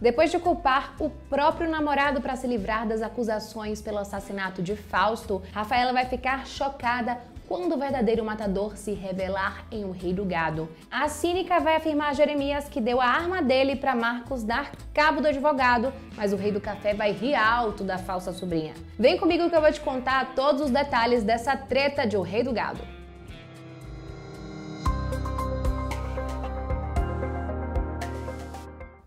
Depois de culpar o próprio namorado para se livrar das acusações pelo assassinato de Fausto, Rafaela vai ficar chocada quando o verdadeiro matador se revelar em O Rei do Gado. A cínica vai afirmar a Geremias que deu a arma dele para Marcos dar cabo do advogado, mas o Rei do Café vai rir alto da falsa sobrinha. Vem comigo que eu vou te contar todos os detalhes dessa treta de O Rei do Gado.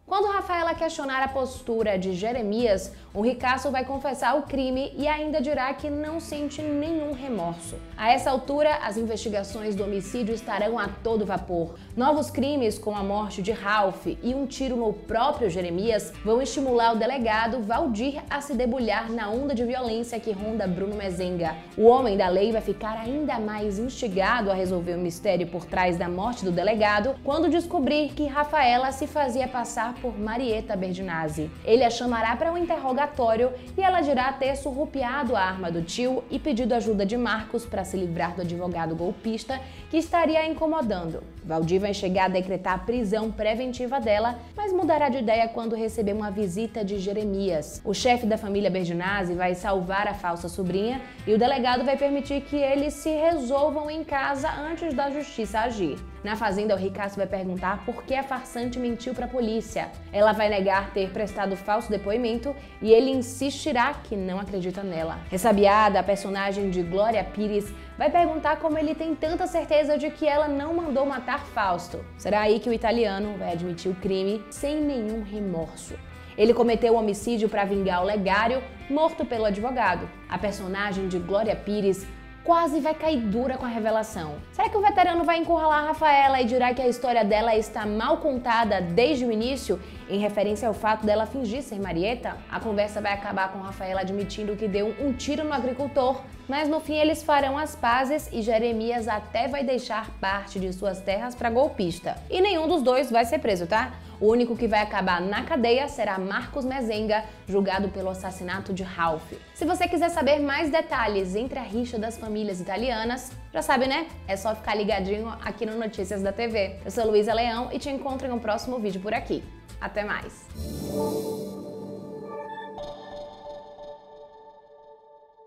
Quando Rafaela questionar a postura de Geremias, o ricaço vai confessar o crime e ainda dirá que não sente nenhum remorso. A essa altura, as investigações do homicídio estarão a todo vapor. Novos crimes, como a morte de Ralph e um tiro no próprio Geremias, vão estimular o delegado Valdir a se debulhar na onda de violência que ronda Bruno Mezenga. O homem da lei vai ficar ainda mais instigado a resolver o mistério por trás da morte do delegado quando descobrir que Rafaela se fazia passar por Marieta Berdinazzi. Ele a chamará para um interrogatório e ela dirá ter surrupiado a arma do tio e pedido ajuda de Marcos para se livrar do advogado golpista que estaria a incomodando. Valdir vai chegar a decretar a prisão preventiva dela, mas mudará de ideia quando receber uma visita de Geremias. O chefe da família Berdinazzi vai salvar a falsa sobrinha e o delegado vai permitir que eles se resolvam em casa antes da justiça agir. Na fazenda, o ricaço vai perguntar por que a farsante mentiu para a polícia. Ela vai negar ter prestado falso depoimento e ele insistirá que não acredita nela. Ressabiada, a personagem de Gloria Pires vai perguntar como ele tem tanta certeza de que ela não mandou matar Fausto. Será aí que o italiano vai admitir o crime sem nenhum remorso. Ele cometeu o homicídio para vingar o legário, morto pelo advogado. A personagem de Gloria Pires quase vai cair dura com a revelação. Será que o veterano vai encurralar a Rafaela e dirá que a história dela está mal contada desde o início, em referência ao fato dela fingir ser Marieta? A conversa vai acabar com Rafaela admitindo que deu um tiro no agricultor, mas no fim eles farão as pazes e Geremias até vai deixar parte de suas terras para golpista. E nenhum dos dois vai ser preso, tá? O único que vai acabar na cadeia será Marcos Mezenga, julgado pelo assassinato de Ralph. Se você quiser saber mais detalhes entre a rixa das famílias italianas, já sabe, né? É só ficar ligadinho aqui no Notícias da TV. Eu sou Luísa Leão e te encontro em um próximo vídeo por aqui. Até mais!